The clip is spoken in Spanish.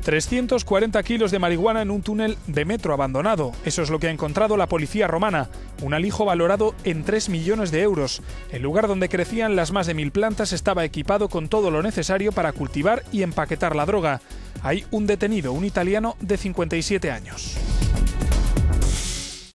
340 kilos de marihuana en un túnel de metro abandonado. Eso es lo que ha encontrado la policía romana. Un alijo valorado en 3 millones de euros. El lugar donde crecían las más de 1000 plantas estaba equipado con todo lo necesario para cultivar y empaquetar la droga. Hay un detenido, un italiano de 57 años.